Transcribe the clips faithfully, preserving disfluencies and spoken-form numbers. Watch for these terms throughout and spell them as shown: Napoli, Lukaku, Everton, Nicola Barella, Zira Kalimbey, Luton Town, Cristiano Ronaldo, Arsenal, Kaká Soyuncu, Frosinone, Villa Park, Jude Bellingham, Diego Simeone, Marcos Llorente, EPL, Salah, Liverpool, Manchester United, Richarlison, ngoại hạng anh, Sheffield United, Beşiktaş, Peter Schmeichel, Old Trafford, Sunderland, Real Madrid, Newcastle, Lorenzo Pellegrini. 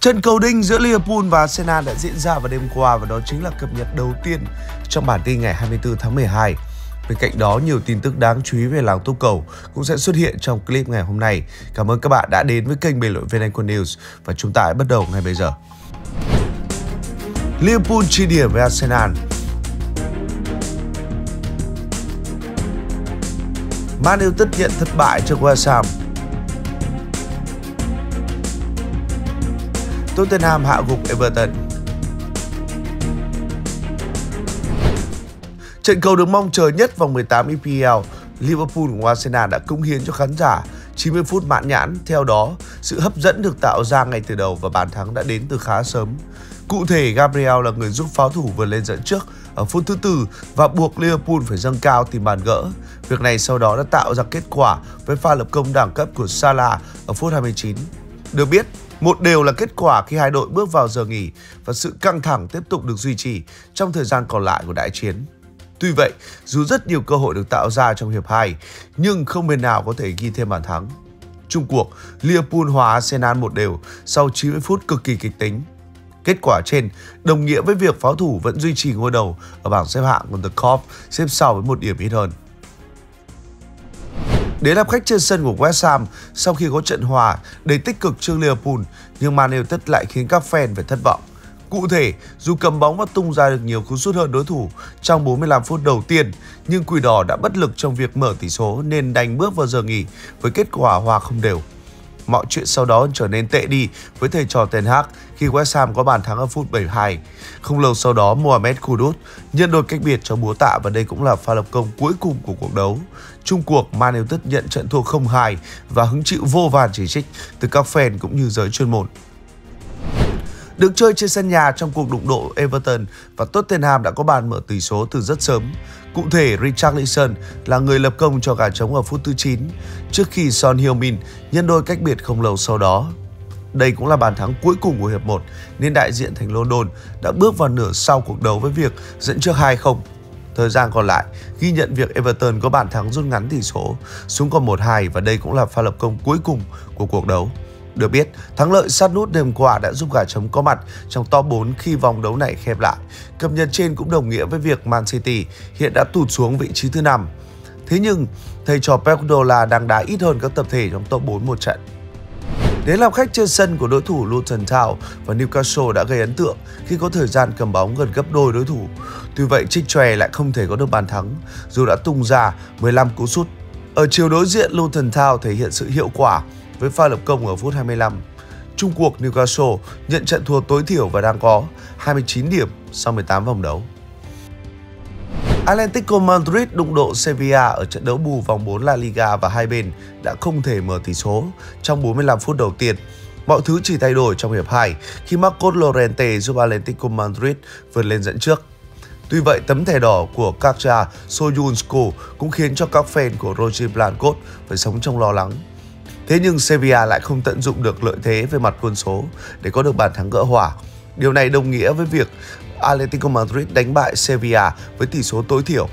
Trận cầu đinh giữa Liverpool và Arsenal đã diễn ra vào đêm qua và đó chính là cập nhật đầu tiên trong bản tin ngày hai mươi tư tháng mười hai. Bên cạnh đó, nhiều tin tức đáng chú ý về làng túc cầu cũng sẽ xuất hiện trong clip ngày hôm nay. Cảm ơn các bạn đã đến với kênh Belove Fan News và chúng ta hãy bắt đầu ngay bây giờ. Liverpool chia điểm với Arsenal. Man United nhận thất bại trước West Ham. Tottenham hạ gục Everton. Trận cầu được mong chờ nhất vòng mười tám E P L, Liverpool cùng Arsenal đã cống hiến cho khán giả chín mươi phút mãn nhãn. Theo đó, sự hấp dẫn được tạo ra ngay từ đầu và bàn thắng đã đến từ khá sớm. Cụ thể, Gabriel là người giúp pháo thủ vượt lên dẫn trước ở phút thứ tư và buộc Liverpool phải dâng cao tìm bàn gỡ. Việc này sau đó đã tạo ra kết quả với pha lập công đẳng cấp của Salah ở phút hai mươi chín. Được biết, một đều là kết quả khi hai đội bước vào giờ nghỉ và sự căng thẳng tiếp tục được duy trì trong thời gian còn lại của đại chiến. Tuy vậy, dù rất nhiều cơ hội được tạo ra trong hiệp hai, nhưng không bên nào có thể ghi thêm bàn thắng. Chung cuộc, Liverpool hòa Arsenal một đều sau chín mươi phút cực kỳ kịch tính. Kết quả trên đồng nghĩa với việc pháo thủ vẫn duy trì ngôi đầu ở bảng xếp hạng, còn The Cop xếp sau với một điểm ít hơn. Đến làm khách trên sân của West Ham sau khi có trận hòa đầy tích cực trước Liverpool, nhưng Man United lại khiến các fan phải thất vọng. Cụ thể, dù cầm bóng và tung ra được nhiều cú sút hơn đối thủ trong bốn mươi lăm phút đầu tiên, nhưng Quỷ Đỏ đã bất lực trong việc mở tỷ số nên đành bước vào giờ nghỉ với kết quả hòa không đều. Mọi chuyện sau đó trở nên tệ đi với thầy trò Ten Hag khi West Ham có bàn thắng ở phút bảy mươi hai. Không lâu sau đó, Mohamed Kudus nhận đôi cách biệt cho búa tạ và đây cũng là pha lập công cuối cùng của cuộc đấu. Chung cuộc, Man United nhận trận thua không hai và hứng chịu vô vàn chỉ trích từ các fan cũng như giới chuyên môn. Được chơi trên sân nhà trong cuộc đụng độ Everton và Tottenham đã có bàn mở tỷ số từ rất sớm. Cụ thể, Richarlison là người lập công cho gà trống ở phút thứ chín, trước khi Son Heung-min nhân đôi cách biệt không lâu sau đó. Đây cũng là bàn thắng cuối cùng của hiệp một, nên đại diện thành London đã bước vào nửa sau cuộc đấu với việc dẫn trước hai không. Thời gian còn lại, ghi nhận việc Everton có bàn thắng rút ngắn tỷ số xuống còn một hai và đây cũng là pha lập công cuối cùng của cuộc đấu. Được biết, thắng lợi sát nút đêm qua đã giúp gà trống có mặt trong top bốn khi vòng đấu này khép lại. Cập nhật trên cũng đồng nghĩa với việc Man City hiện đã tụt xuống vị trí thứ năm. Thế nhưng, thầy trò Pep Guardiola đang đá ít hơn các tập thể trong top bốn một trận. Đến làm khách trên sân của đối thủ Luton Town và Newcastle đã gây ấn tượng khi có thời gian cầm bóng gần gấp đôi đối thủ. Tuy vậy, Trích Chòe lại không thể có được bàn thắng dù đã tung ra mười lăm cú sút. Ở chiều đối diện, Luton Town thể hiện sự hiệu quả với pha lập công ở phút hai mươi lăm. Chung cuộc, Newcastle nhận trận thua tối thiểu và đang có hai mươi chín điểm sau mười tám vòng đấu. Atlético Madrid đụng độ Sevilla ở trận đấu bù vòng bốn La Liga và hai bên đã không thể mở tỷ số trong bốn mươi lăm phút đầu tiên. Mọi thứ chỉ thay đổi trong hiệp hai khi Marcos Llorente giúp Atlético Madrid vượt lên dẫn trước. Tuy vậy, tấm thẻ đỏ của Kaká Soyuncu cũng khiến cho các fan của Roger Blancos phải sống trong lo lắng. Thế nhưng Sevilla lại không tận dụng được lợi thế về mặt quân số để có được bàn thắng gỡ hòa. Điều này đồng nghĩa với việc Atlético Madrid đánh bại Sevilla với tỷ số tối thiểu.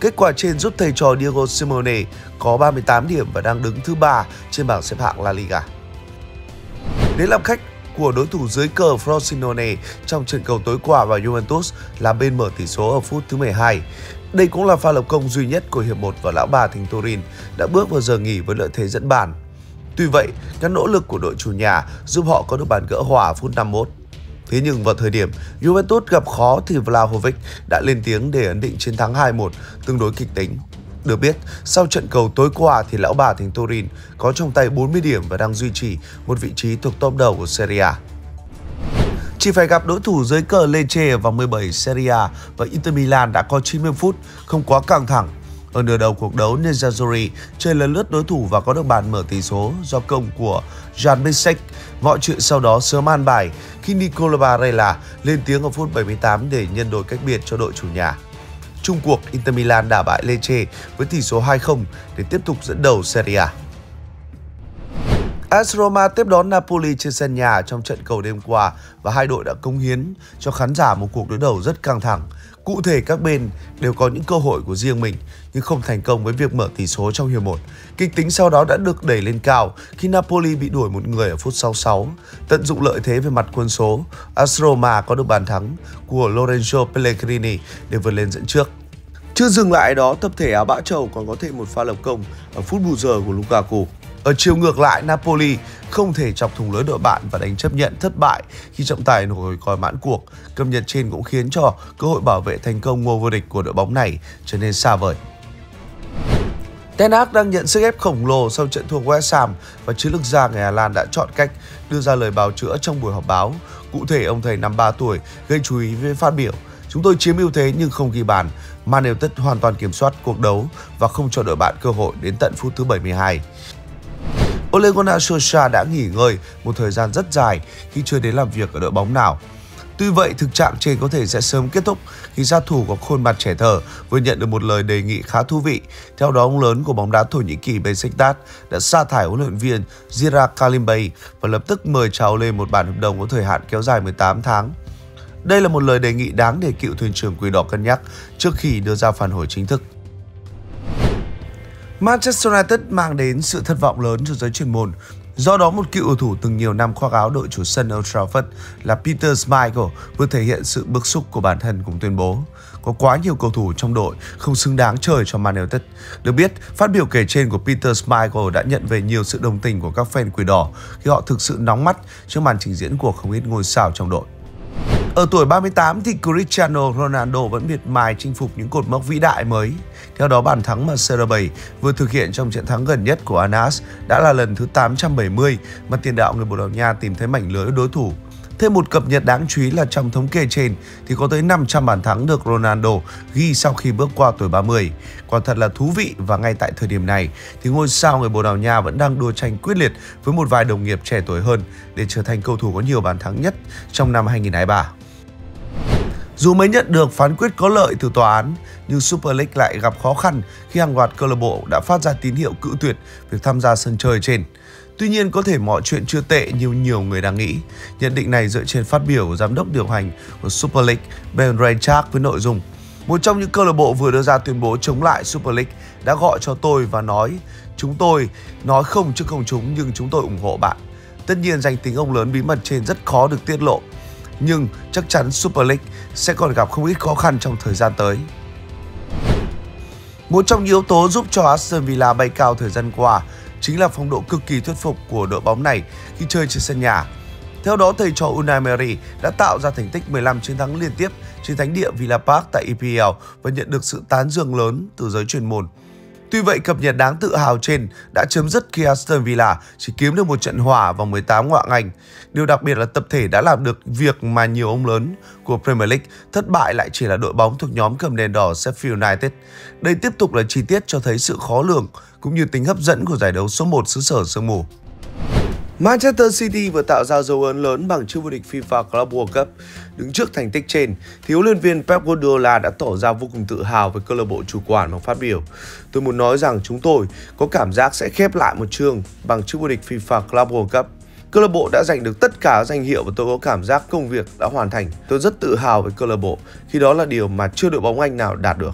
Kết quả trên giúp thầy trò Diego Simeone có ba mươi tám điểm và đang đứng thứ ba trên bảng xếp hạng La Liga. Đến làm khách của đối thủ dưới cờ Frosinone trong trận cầu tối qua và Juventus là bên mở tỷ số ở phút thứ mười hai. Đây cũng là pha lập công duy nhất của hiệp một và lão bà thành Turin đã bước vào giờ nghỉ với lợi thế dẫn bàn. Tuy vậy, các nỗ lực của đội chủ nhà giúp họ có được bàn gỡ hòa phút năm mươi mốt. Thế nhưng vào thời điểm Juventus gặp khó thì Vlahovic đã lên tiếng để ấn định chiến thắng hai một tương đối kịch tính. Được biết, sau trận cầu tối qua thì lão bà thành Turin có trong tay bốn mươi điểm và đang duy trì một vị trí thuộc top đầu của Serie A. Chỉ phải gặp đối thủ dưới cờ Lecce ở vòng mười bảy Serie A và Inter Milan đã có chín mươi phút không quá căng thẳng. Ở nửa đầu cuộc đấu, Nzazori chơi lấn lướt đối thủ và có được bàn mở tỷ số do công của Jan Bisek. Mọi chuyện sau đó sớm an bài khi Nicola Barella lên tiếng ở phút bảy mươi tám để nhân đôi cách biệt cho đội chủ nhà. Chung cuộc, Inter Milan đả bại Lecce với tỷ số hai không để tiếp tục dẫn đầu Serie A. As Roma tiếp đón Napoli trên sân nhà trong trận cầu đêm qua và hai đội đã cống hiến cho khán giả một cuộc đối đầu rất căng thẳng. Cụ thể, các bên đều có những cơ hội của riêng mình nhưng không thành công với việc mở tỷ số trong hiệp một. Kịch tính sau đó đã được đẩy lên cao khi Napoli bị đuổi một người ở phút sáu mươi sáu. Tận dụng lợi thế về mặt quân số, As Roma có được bàn thắng của Lorenzo Pellegrini để vượt lên dẫn trước. Chưa dừng lại đó, tập thể Á Bã Châu còn có thêm một pha lập công ở phút bù giờ của Lukaku. Ở chiều ngược lại, Napoli không thể chọc thủng lưới đội bạn và đánh chấp nhận thất bại khi trọng tài nổi còi mãn cuộc. Cập nhật trên cũng khiến cho cơ hội bảo vệ thành công ngôi vô địch của đội bóng này trở nên xa vời. Ten Hag đang nhận sức ép khổng lồ sau trận thua West Ham và chiến lược gia người Hà Lan đã chọn cách đưa ra lời bào chữa trong buổi họp báo. Cụ thể, ông thầy năm mươi ba tuổi gây chú ý với phát biểu: "Chúng tôi chiếm ưu thế nhưng không ghi bàn. Man United hoàn toàn kiểm soát cuộc đấu và không cho đội bạn cơ hội đến tận phút thứ bảy mươi hai." Ole Gunnar Solskjaer đã nghỉ ngơi một thời gian rất dài khi chưa đến làm việc ở đội bóng nào. Tuy vậy, thực trạng trên có thể sẽ sớm kết thúc khi sát thủ có khuôn mặt trẻ thơ vừa nhận được một lời đề nghị khá thú vị. Theo đó, ông lớn của bóng đá Thổ Nhĩ Kỳ Beşiktaş đã sa thải huấn luyện viên Zira Kalimbey và lập tức mời chào Ole một bản hợp đồng có thời hạn kéo dài mười tám tháng. Đây là một lời đề nghị đáng để cựu thuyền trưởng Quỷ Đỏ cân nhắc trước khi đưa ra phản hồi chính thức. Manchester United mang đến sự thất vọng lớn cho giới chuyên môn. Do đó, một cựu cầu thủ từng nhiều năm khoác áo đội chủ sân Old Trafford là Peter Schmeichel vừa thể hiện sự bức xúc của bản thân cùng tuyên bố: "Có quá nhiều cầu thủ trong đội không xứng đáng chơi cho Man United." Được biết, phát biểu kể trên của Peter Schmeichel đã nhận về nhiều sự đồng tình của các fan Quỷ Đỏ khi họ thực sự nóng mắt trước màn trình diễn của không ít ngôi sao trong đội. Ở tuổi ba mươi tám thì Cristiano Ronaldo vẫn miệt mài chinh phục những cột mốc vĩ đại mới. Theo đó, bàn thắng mà Serie A vừa thực hiện trong trận thắng gần nhất của Anas đã là lần thứ tám trăm bảy mươi mà tiền đạo người Bồ Đào Nha tìm thấy mảnh lưới đối thủ. Thêm một cập nhật đáng chú ý là trong thống kê trên thì có tới năm trăm bàn thắng được Ronaldo ghi sau khi bước qua tuổi ba mươi. Quả thật là thú vị, và ngay tại thời điểm này thì ngôi sao người Bồ Đào Nha vẫn đang đua tranh quyết liệt với một vài đồng nghiệp trẻ tuổi hơn để trở thành cầu thủ có nhiều bàn thắng nhất trong năm hai nghìn không trăm hai mươi ba. Dù mới nhận được phán quyết có lợi từ tòa án, nhưng Super League lại gặp khó khăn khi hàng loạt câu lạc bộ đã phát ra tín hiệu cự tuyệt việc tham gia sân chơi trên. Tuy nhiên, có thể mọi chuyện chưa tệ như nhiều người đang nghĩ. Nhận định này dựa trên phát biểu của giám đốc điều hành của Super League Ben Reichardt với nội dung: "Một trong những câu lạc bộ vừa đưa ra tuyên bố chống lại Super League đã gọi cho tôi và nói: Chúng tôi nói không trước công chúng nhưng chúng tôi ủng hộ bạn." Tất nhiên, danh tính ông lớn bí mật trên rất khó được tiết lộ, nhưng chắc chắn Super League sẽ còn gặp không ít khó khăn trong thời gian tới. Một trong những yếu tố giúp cho Aston Villa bay cao thời gian qua chính là phong độ cực kỳ thuyết phục của đội bóng này khi chơi trên sân nhà. Theo đó, thầy trò Unai Emery đã tạo ra thành tích mười lăm chiến thắng liên tiếp trên thánh địa Villa Park tại E P L và nhận được sự tán dương lớn từ giới chuyên môn. Tuy vậy, cập nhật đáng tự hào trên đã chấm dứt khi Aston Villa chỉ kiếm được một trận hòa vào mười tám ngoại hạng Anh. Điều đặc biệt là tập thể đã làm được việc mà nhiều ông lớn của Premier League thất bại lại chỉ là đội bóng thuộc nhóm cầm đèn đỏ Sheffield United. Đây tiếp tục là chi tiết cho thấy sự khó lường cũng như tính hấp dẫn của giải đấu số một xứ sở sương mù. Manchester City vừa tạo ra dấu ấn lớn bằng chức vô địch FIFA Club World Cup. Đứng trước thành tích trên, thì huấn luyện viên Pep Guardiola đã tỏ ra vô cùng tự hào với câu lạc bộ chủ quản bằng phát biểu: "Tôi muốn nói rằng chúng tôi có cảm giác sẽ khép lại một chương bằng chức vô địch FIFA Club World Cup. Câu lạc bộ đã giành được tất cả danh hiệu và tôi có cảm giác công việc đã hoàn thành. Tôi rất tự hào với câu lạc bộ khi đó là điều mà chưa đội bóng Anh nào đạt được."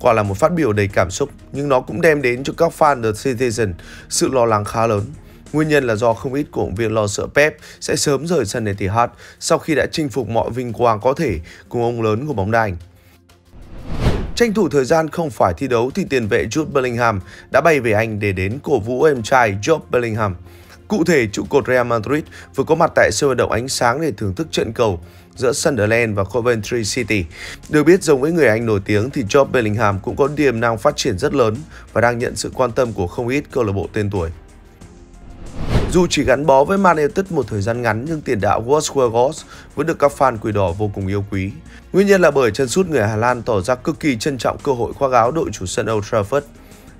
Quả là một phát biểu đầy cảm xúc, nhưng nó cũng đem đến cho các fan The Citizen sự lo lắng khá lớn. Nguyên nhân là do không ít cổ động viên lo sợ Pep sẽ sớm rời sân Etihad sau khi đã chinh phục mọi vinh quang có thể cùng ông lớn của bóng đá Anh. Tranh thủ thời gian không phải thi đấu thì tiền vệ Jude Bellingham đã bay về Anh để đến cổ vũ em trai Jude Bellingham. Cụ thể, trụ cột Real Madrid vừa có mặt tại sân vận động ánh sáng để thưởng thức trận cầu giữa Sunderland và Coventry City. Được biết, giống với người Anh nổi tiếng thì Jude Bellingham cũng có tiềm năng phát triển rất lớn và đang nhận sự quan tâm của không ít câu lạc bộ tên tuổi. Dù chỉ gắn bó với Man United một thời gian ngắn nhưng tiền đạo Wolfsburg vẫn được các fan Quỷ Đỏ vô cùng yêu quý. Nguyên nhân là bởi chân sút người Hà Lan tỏ ra cực kỳ trân trọng cơ hội khoác áo đội chủ sân Old Trafford.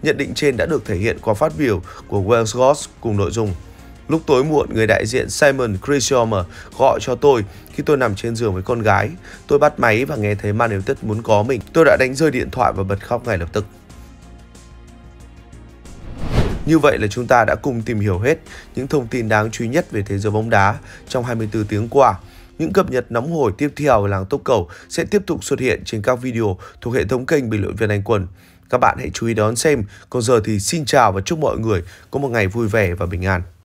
Nhận định trên đã được thể hiện qua phát biểu của Wolfsburg cùng nội dung: "Lúc tối muộn, người đại diện Simon Christopher gọi cho tôi khi tôi nằm trên giường với con gái. Tôi bắt máy và nghe thấy Man United muốn có mình. Tôi đã đánh rơi điện thoại và bật khóc ngay lập tức." Như vậy là chúng ta đã cùng tìm hiểu hết những thông tin đáng chú ý nhất về thế giới bóng đá trong hai mươi tư tiếng qua. Những cập nhật nóng hổi tiếp theo làng tốc cầu sẽ tiếp tục xuất hiện trên các video thuộc hệ thống kênh Bình luận viên Anh Quân. Các bạn hãy chú ý đón xem. Còn giờ thì xin chào và chúc mọi người có một ngày vui vẻ và bình an.